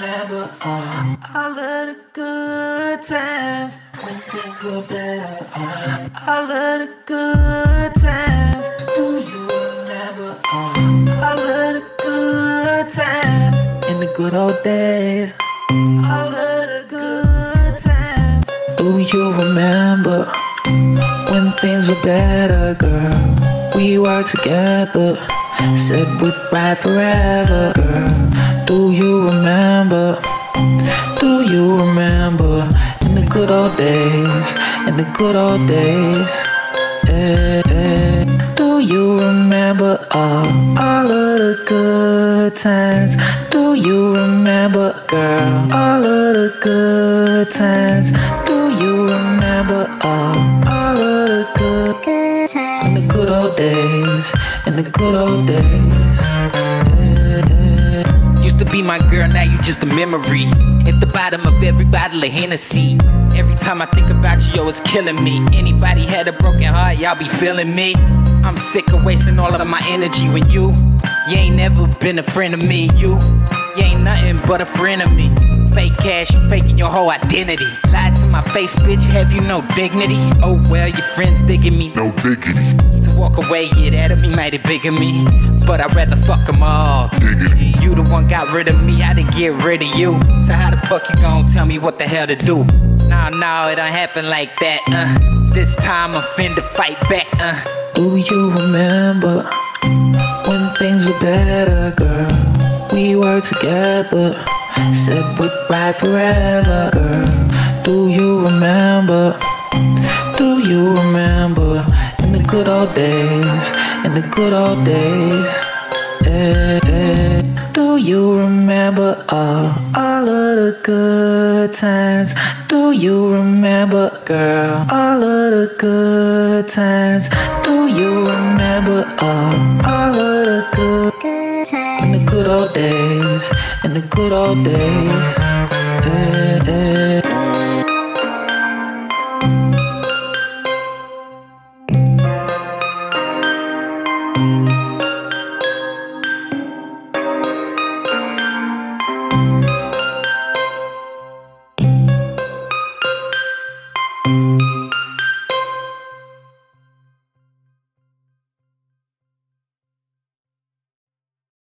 remember all of the good times when things were better. All of the good times, do you remember all of the good times in the good old days? All of the good times, do you remember when things were better, girl? We were together, said we'd ride forever, girl. Do you remember? Do you remember? In the good old days, in the good old days, yeah, yeah. Do you remember all of the good times? Do you remember, girl, all of the good times? Do you remember all of the good times? In the good old days, in the good old days. To be my girl, now you just a memory. At the bottom of every bottle of Hennessy. Every time I think about you, yo, it's killing me. Anybody had a broken heart, y'all be feeling me. I'm sick of wasting all of my energy with you. You ain't never been a friend of me, you ain't nothing but a friend of me. Fake cash, you faking your whole identity. Lied to my face, bitch, have you no dignity? Oh well, your friends digging me, no dignity. To walk away, yeah, that'll be mighty big of me. But I'd rather fuck them all. Diggity. You the one got rid of me, I didn't get rid of you. So how the fuck you gon' tell me what the hell to do? Nah, it don't happen like that, This time I'm finna fight back, Do you remember when things were better, girl? We were together, said we'd ride forever, girl. Do you remember? Do you remember? In the good old days, in the good old days, yeah, yeah. Do you remember all of the good times? Do you remember, girl, all of the good times? Do you remember all of the good times? In the good old days, in the good old days.